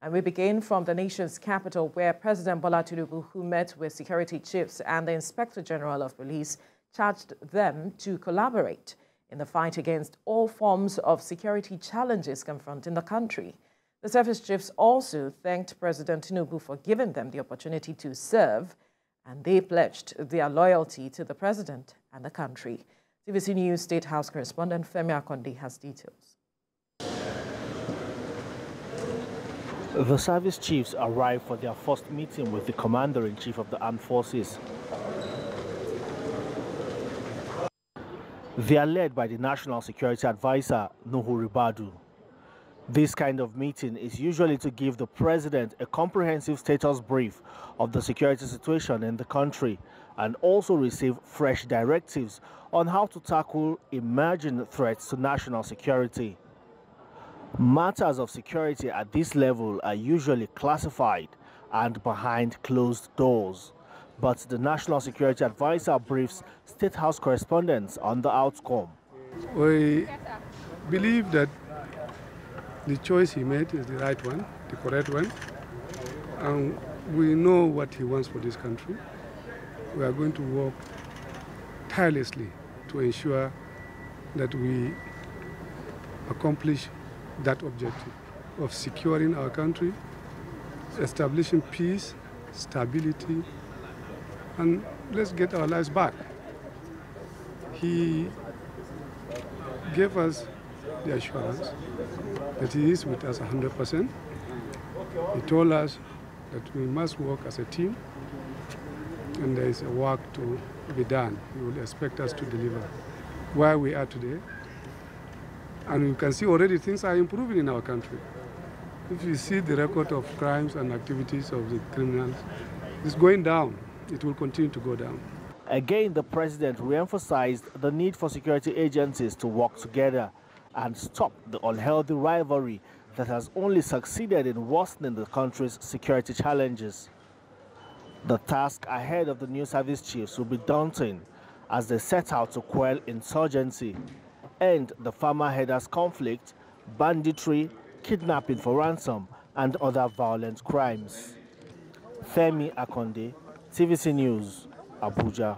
And we begin from the nation's capital, where President Bola Tinubu, who met with security chiefs and the Inspector General of Police, charged them to collaborate in the fight against all forms of security challenges confronting the country. The service chiefs also thanked President Tinubu for giving them the opportunity to serve, and they pledged their loyalty to the president and the country. TVC News State House correspondent Femi Akande has details. The service chiefs arrived for their first meeting with the Commander-in-Chief of the Armed Forces. They are led by the National Security Advisor, Nuhu Ribadu. This kind of meeting is usually to give the President a comprehensive status brief of the security situation in the country and also receive fresh directives on how to tackle emerging threats to national security. Matters of security at this level are usually classified and behind closed doors, but the National Security Advisor briefs State House correspondents on the outcome. We believe that the choice he made is the right one, the correct one, and we know what he wants for this country. We are going to work tirelessly to ensure that we accomplish that objective of securing our country, establishing peace, stability, and let's get our lives back. He gave us the assurance that he is with us 100%. He told us that we must work as a team, and there is a work to be done. He will expect us to deliver where we are today. And you can see already things are improving in our country. If you see the record of crimes and activities of the criminals, it's going down. It will continue to go down. Again, the president re-emphasized the need for security agencies to work together and stop the unhealthy rivalry that has only succeeded in worsening the country's security challenges. The task ahead of the new service chiefs will be daunting as they set out to quell insurgency, end the farmer herders conflict, banditry, kidnapping for ransom, and other violent crimes. Femi Akande, TVC News, Abuja.